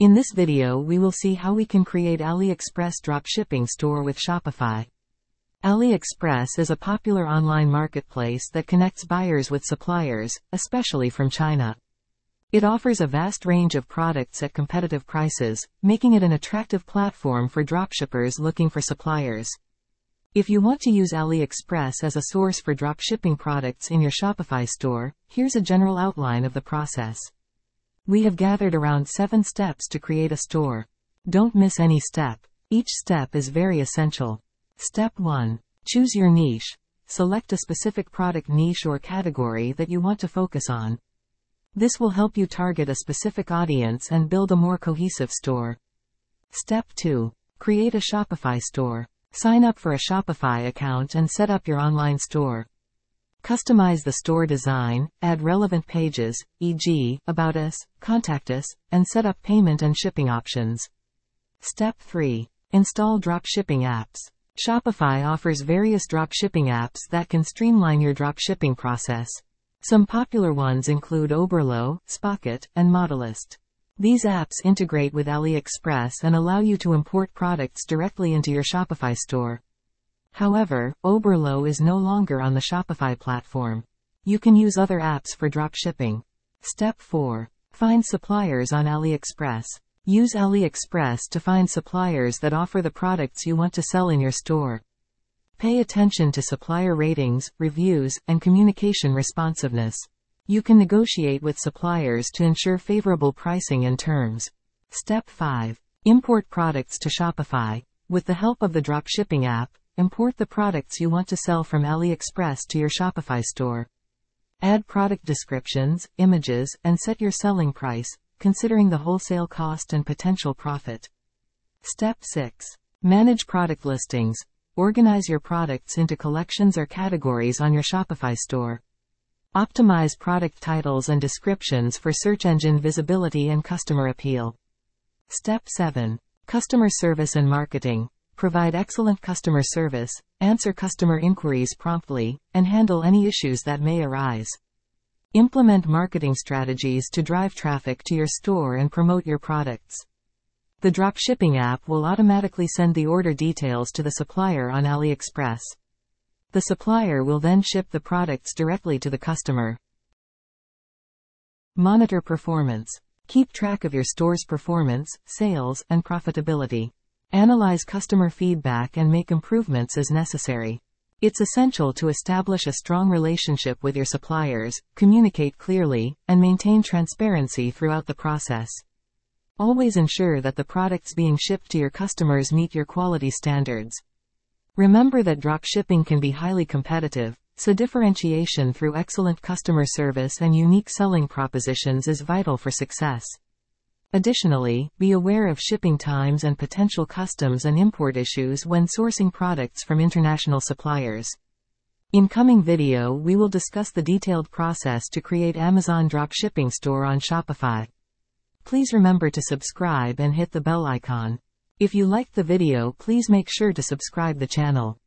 In this video we will see how we can create AliExpress dropshipping store with Shopify. AliExpress is a popular online marketplace that connects buyers with suppliers, especially from China. It offers a vast range of products at competitive prices, making it an attractive platform for dropshippers looking for suppliers. If you want to use AliExpress as a source for dropshipping products in your Shopify store, here's a general outline of the process. We have gathered around 7 steps to create a store. Don't miss any step. Each step is very essential. Step 1. Choose your niche. Select a specific product niche or category that you want to focus on. This will help you target a specific audience and build a more cohesive store. Step 2. Create a Shopify store. Sign up for a Shopify account and set up your online store. Customize the store design, add relevant pages, e.g., About Us, Contact Us, and set up payment and shipping options. Step 3. Install dropshipping apps. Shopify offers various dropshipping apps that can streamline your dropshipping process. Some popular ones include Oberlo, Spocket, and Modalyst. These apps integrate with AliExpress and allow you to import products directly into your Shopify store. However, Oberlo is no longer on the Shopify platform. You can use other apps for dropshipping. Step 4. Find suppliers on AliExpress. Use AliExpress to find suppliers that offer the products you want to sell in your store. Pay attention to supplier ratings, reviews, and communication responsiveness. You can negotiate with suppliers to ensure favorable pricing and terms. Step 5. Import products to Shopify. With the help of the dropshipping app, import the products you want to sell from AliExpress to your Shopify store. Add product descriptions, images, and set your selling price, considering the wholesale cost and potential profit. Step 6. Manage product listings. Organize your products into collections or categories on your Shopify store. Optimize product titles and descriptions for search engine visibility and customer appeal. Step 7. Customer service and marketing. Provide excellent customer service, answer customer inquiries promptly, and handle any issues that may arise. Implement marketing strategies to drive traffic to your store and promote your products. The dropshipping app will automatically send the order details to the supplier on AliExpress. The supplier will then ship the products directly to the customer. Monitor performance. Keep track of your store's performance, sales, and profitability. Analyze customer feedback and make improvements as necessary. It's essential to establish a strong relationship with your suppliers, communicate clearly, and maintain transparency throughout the process. Always ensure that the products being shipped to your customers meet your quality standards. Remember that dropshipping can be highly competitive, so differentiation through excellent customer service and unique selling propositions is vital for success. Additionally, be aware of shipping times and potential customs and import issues when sourcing products from international suppliers. In coming video, we will discuss the detailed process to create Amazon dropshipping store on Shopify. Please remember to subscribe and hit the bell icon. If you liked the video, please make sure to subscribe the channel.